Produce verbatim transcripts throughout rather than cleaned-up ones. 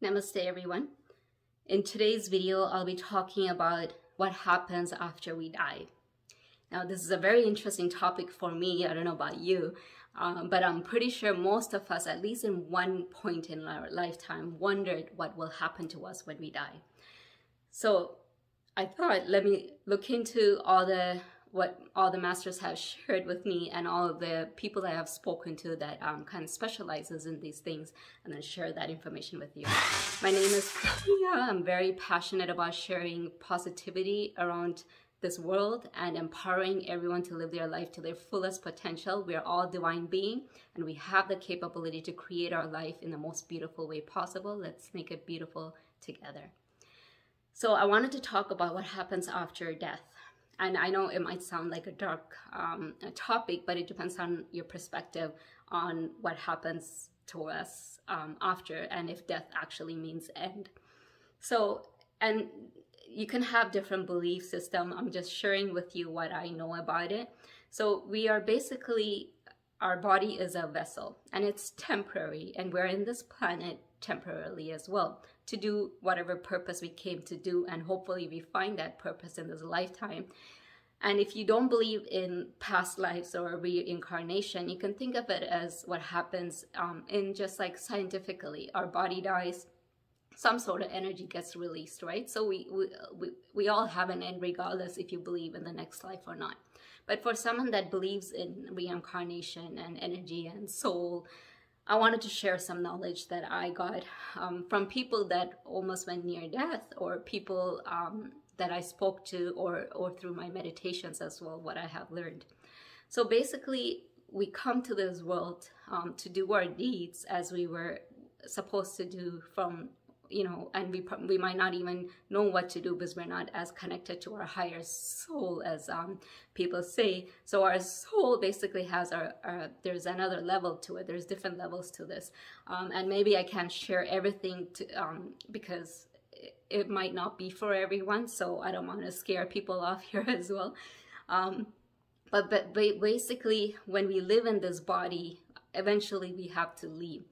Namaste everyone. In today's video, I'll be talking about what happens after we die. Now, this is a very interesting topic for me. I don't know about you, um, but I'm pretty sure most of us, at least in one point in our lifetime, wondered what will happen to us when we die. So I thought, let me look into all the what all the masters have shared with me and all of the people that I have spoken to that um, kind of specializes in these things, and then share that information with you. My name is Sonia. I'm very passionate about sharing positivity around this world and empowering everyone to live their life to their fullest potential. We are all divine beings, and we have the capability to create our life in the most beautiful way possible. Let's make it beautiful together. So I wanted to talk about what happens after death. And I know it might sound like a dark um, topic, but it depends on your perspective on what happens to us um, after, and if death actually means end. So, and you can have different belief system. I'm just sharing with you what I know about it. So we are basically, our body is a vessel, and it's temporary, and we're in this planet temporarily as well, to do whatever purpose we came to do, and hopefully we find that purpose in this lifetime. And if you don't believe in past lives or reincarnation, you can think of it as what happens um, in just like scientifically. Our body dies, some sort of energy gets released, right? So we, we, we, we all have an end regardless if you believe in the next life or not. But for someone that believes in reincarnation and energy and soul, I wanted to share some knowledge that I got um, from people that almost went near death, or people um, that I spoke to, or, or through my meditations as well, what I have learned. So basically, we come to this world um, to do our deeds as we were supposed to do from, you know, and we, we might not even know what to do because we're not as connected to our higher soul as um, people say. So our soul basically has our, our, there's another level to it. There's different levels to this. Um, and maybe I can't share everything to, um, because it, it might not be for everyone. So I don't want to scare people off here as well. Um, but, but basically, when we live in this body, eventually we have to leave.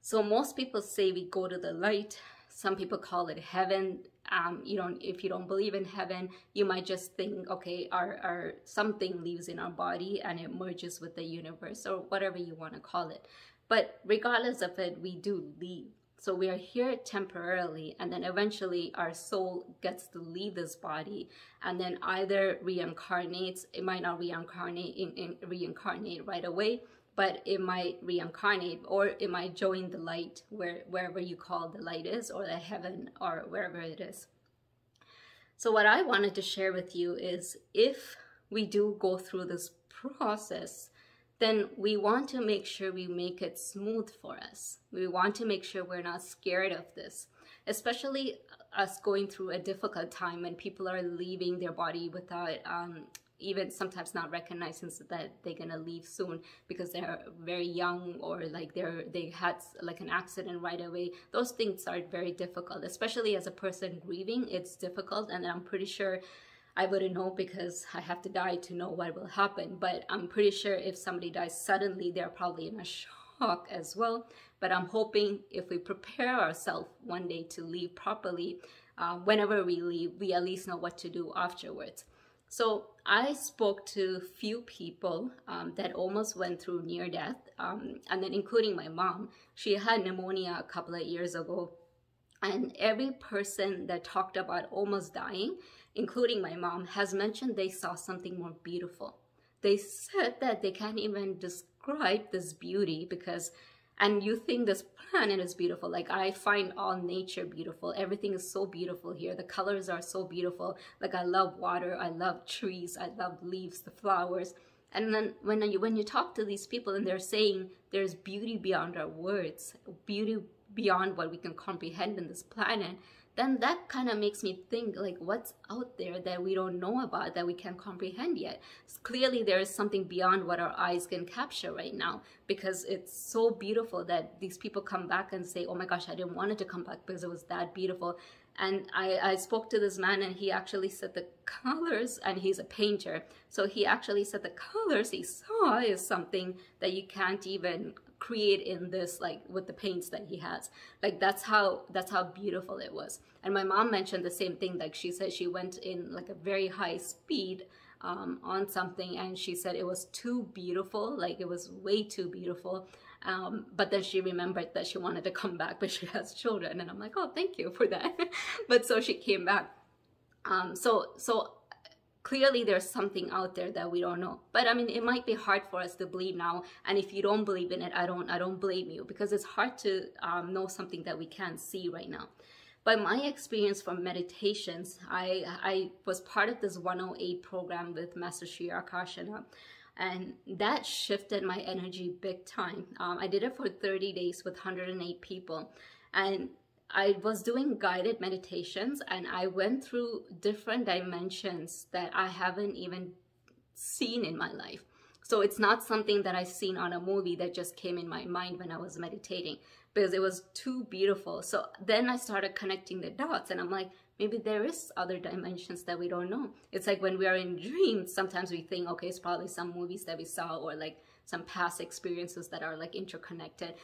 So most people say we go to the light. Some people call it heaven. Um, you don't, if you don't believe in heaven, you might just think, okay, our, our something lives in our body and it merges with the universe, or whatever you want to call it. But regardless of it, we do leave. So we are here temporarily, and then eventually our soul gets to leave this body, and then either reincarnates. It might not reincarnate in, in, reincarnate right away, but it might reincarnate, or it might join the light, where, wherever you call the light is, or the heaven, or wherever it is. So what I wanted to share with you is, if we do go through this process, then we want to make sure we make it smooth for us. We want to make sure we're not scared of this, especially us going through a difficult time when people are leaving their body without um, even sometimes not recognizing that they're gonna leave soon because they're very young, or like they're they had like an accident right away. Those things are very difficult, especially as a person grieving. It's difficult, and I'm pretty sure I wouldn't know because I have to die to know what will happen. But I'm pretty sure if somebody dies suddenly, they're probably in a shock as well. But I'm hoping if we prepare ourselves one day to leave properly, uh, whenever we leave, we at least know what to do afterwards. So I spoke to few people um, that almost went through near death, um, and then including my mom. She had pneumonia a couple of years ago, and every person that talked about almost dying, including my mom, has mentioned they saw something more beautiful. They said that they can't even describe this beauty because, and you think this planet is beautiful. Like, I find all nature beautiful. Everything is so beautiful here. The colors are so beautiful. Like, I love water. I love trees. I love leaves, the flowers. And then when you, when you talk to these people and they're saying there's beauty beyond our words, beauty beyond what we can comprehend in this planet, then that kind of makes me think, like, what's out there that we don't know about, that we can't comprehend yet? Clearly, there is something beyond what our eyes can capture right now, because it's so beautiful that these people come back and say, oh my gosh, I didn't want it to come back because it was that beautiful. And I, I spoke to this man, and he actually said the colors, and he's a painter, so he actually said the colors he saw is something that you can't even create in this, like with the paints that he has. Like that's how that's how beautiful it was. And my mom mentioned the same thing. Like she said she went in like a very high speed um, on something, and she said it was too beautiful. Like it was way too beautiful. Um, but then she remembered that she wanted to come back, but she has children. And I'm like, oh, thank you for that. But so she came back. Um, so, so clearly there's something out there that we don't know. But I mean, it might be hard for us to believe now. And if you don't believe in it, I don't, I don't blame you, because it's hard to um, know something that we can't see right now. But my experience from meditations, I, I was part of this one oh eight program with Master Sri Akarshana. And that shifted my energy big time. Um, I did it for thirty days with one hundred and eight people. And I was doing guided meditations, and I went through different dimensions that I haven't even seen in my life. So it's not something that I've seen on a movie that just came in my mind when I was meditating, because it was too beautiful. So then I started connecting the dots, and I'm like, maybe there is other dimensions that we don't know. It's like when we are in dreams, sometimes we think, okay, it's probably some movies that we saw or like some past experiences that are like interconnected.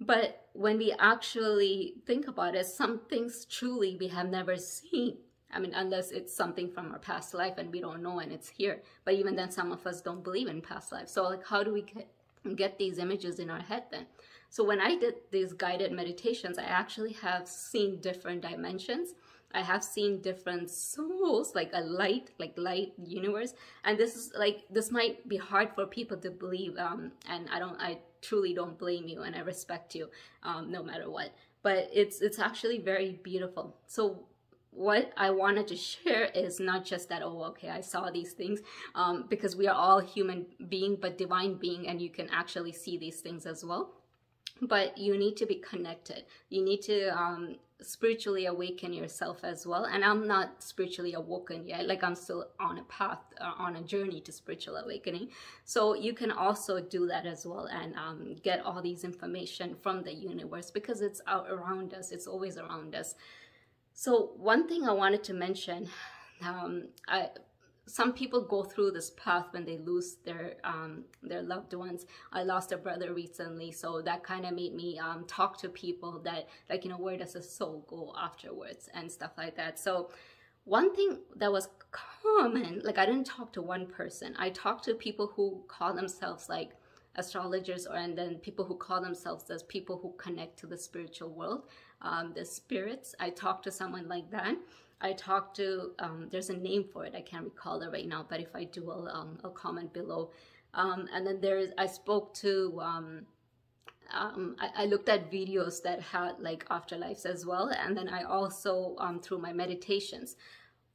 But when we actually think about it, some things truly we have never seen. I mean, unless it's something from our past life and we don't know and it's here. But even then, some of us don't believe in past life. So like, how do we get, get these images in our head then? So when I did these guided meditations, I actually have seen different dimensions. I have seen different souls, like a light, like light universe. And this is like, this might be hard for people to believe. Um, and I don't, I truly don't blame you, and I respect you, um, no matter what, but it's, it's actually very beautiful. So what I wanted to share is not just that, oh, okay, I saw these things, um, because we are all human being, but divine being, and you can actually see these things as well. But you need to be connected. You need to um, spiritually awaken yourself as well. And I'm not spiritually awoken yet. Like I'm still on a path, uh, on a journey to spiritual awakening. So you can also do that as well, and um, get all these information from the universe, because it's out around us. It's always around us. So one thing I wanted to mention, um, I... some people go through this path when they lose their um, their loved ones. I lost a brother recently, so that kind of made me um, talk to people that, like, you know, where does a soul go afterwards and stuff like that. So one thing that was common, like I didn't talk to one person. I talked to people who call themselves like astrologers, or and then people who call themselves as people who connect to the spiritual world, um, the spirits. I talked to someone like that. I talked to, um, there's a name for it, I can't recall it right now, but if I do, I'll, um, I'll comment below. Um, and then there is, I spoke to, um, um, I, I looked at videos that had like afterlives as well. And then I also, um, through my meditations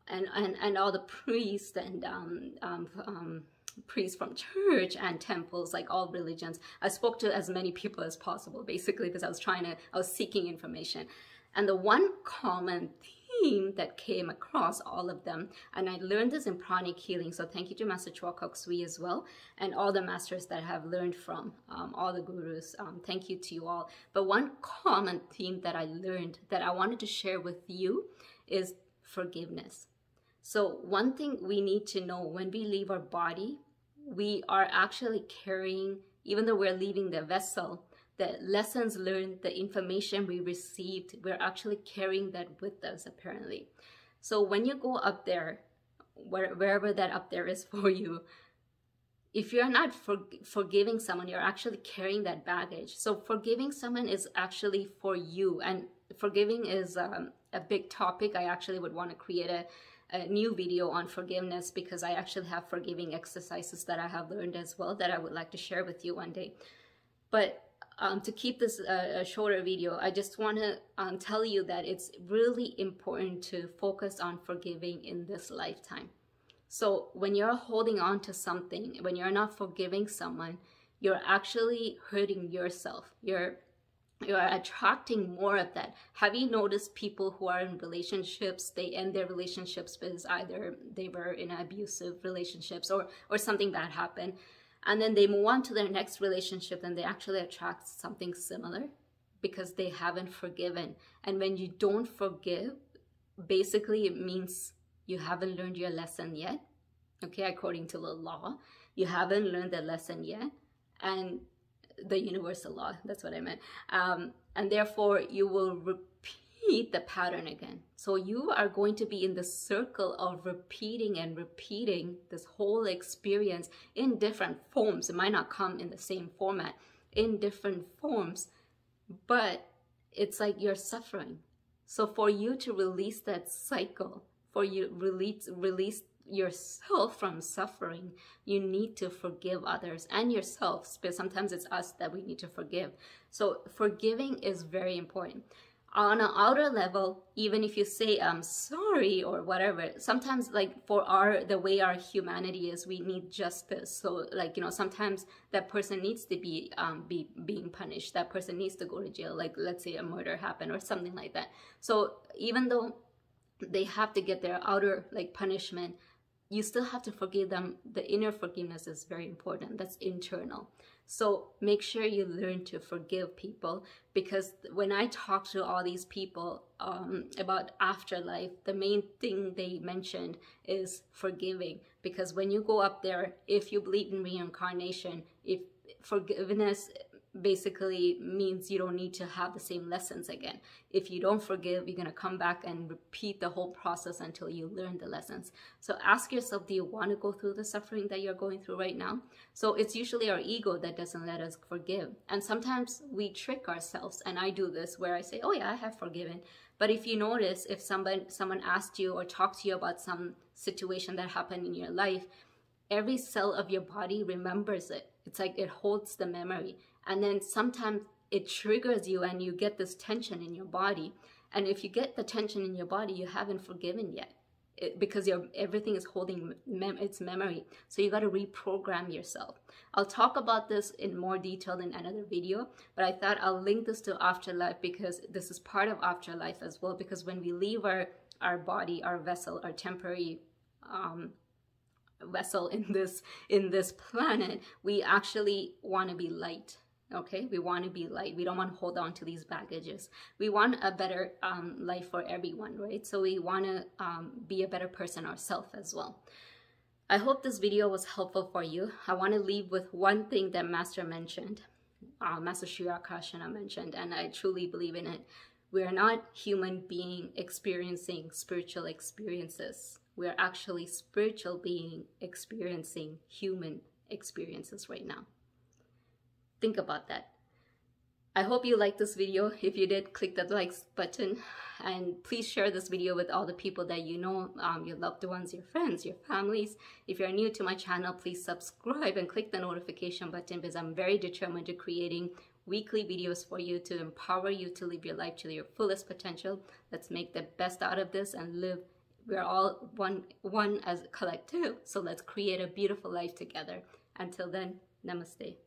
and, and, and all the priests and um, um, um, priests from church and temples, like all religions, I spoke to as many people as possible, basically, because I was trying to, I was seeking information. And the one common theme that came across all of them, and I learned this in pranic healing, so thank you to Master Chua Kok Sui as well, and all the masters that I have learned from, um, all the gurus, um, thank you to you all. But one common theme that I learned that I wanted to share with you is forgiveness. So one thing we need to know, when we leave our body, we are actually carrying, even though we're leaving the vessel, the lessons learned, the information we received, we're actually carrying that with us, apparently. So when you go up there, where, wherever that up there is for you, if you're not for, forgiving someone, you're actually carrying that baggage. So forgiving someone is actually for you. And forgiving is um, a big topic. I actually would want to create a, a new video on forgiveness, because I actually have forgiving exercises that I have learned as well that I would like to share with you one day. But Um, to keep this uh, a shorter video, I just want to um, tell you that it's really important to focus on forgiving in this lifetime. So when you're holding on to something, when you're not forgiving someone, you're actually hurting yourself. You're you're attracting more of that. Have you noticed people who are in relationships, they end their relationships because either they were in abusive relationships or or something bad happened? And then they move on to their next relationship and they actually attract something similar because they haven't forgiven. And when you don't forgive, basically it means you haven't learned your lesson yet. Okay, according to the law, you haven't learned the lesson yet. And the universal law, that's what I meant. Um, and therefore you will repeat the pattern again. So you are going to be in the circle of repeating and repeating this whole experience in different forms. It might not come in the same format, in different forms, but it's like you're suffering. So for you to release that cycle, for you release release yourself from suffering, you need to forgive others and yourself. But sometimes it's us that we need to forgive. So forgiving is very important. On an outer level, even if you say I'm sorry or whatever, sometimes like for our the way our humanity is, we need justice. So like, you know, sometimes that person needs to be um be being punished. That person needs to go to jail. Like let's say a murder happened or something like that. So even though they have to get their outer like punishment, you still have to forgive them. The inner forgiveness is very important. That's internal. So make sure you learn to forgive people, because when I talk to all these people um, about afterlife, the main thing they mentioned is forgiving. Because when you go up there, if you believe in reincarnation, if forgiveness basically means you don't need to have the same lessons again. If you don't forgive, you're going to come back and repeat the whole process until you learn the lessons. So ask yourself, do you want to go through the suffering that you're going through right now? So it's usually our ego that doesn't let us forgive. And sometimes we trick ourselves, and I do this, where I say, oh yeah, I have forgiven. But if you notice, if someone, someone asked you or talked to you about some situation that happened in your life, every cell of your body remembers it. It's like it holds the memory. And then sometimes it triggers you and you get this tension in your body. And if you get the tension in your body, you haven't forgiven yet, it, because your everything is holding mem its memory. So you got to reprogram yourself. I'll talk about this in more detail in another video, but I thought I'll link this to afterlife, because this is part of afterlife as well. Because when we leave our, our body, our vessel, our temporary um, vessel in this, in this planet, we actually want to be light. Okay, we want to be light. We don't want to hold on to these baggages. We want a better um, life for everyone, right? So we want to um, be a better person ourselves as well. I hope this video was helpful for you. I want to leave with one thing that Master mentioned, uh, Master Sri Akarshana mentioned, and I truly believe in it. We are not human being experiencing spiritual experiences. We are actually spiritual being experiencing human experiences right now. Think about that. I hope you liked this video. If you did, click that like button, and please share this video with all the people that you know, um, your loved ones, your friends, your families. If you're new to my channel, please subscribe and click the notification button, because I'm very determined to creating weekly videos for you to empower you to live your life to your fullest potential. Let's make the best out of this and live. We're all one, one as a collective. So let's create a beautiful life together. Until then, namaste.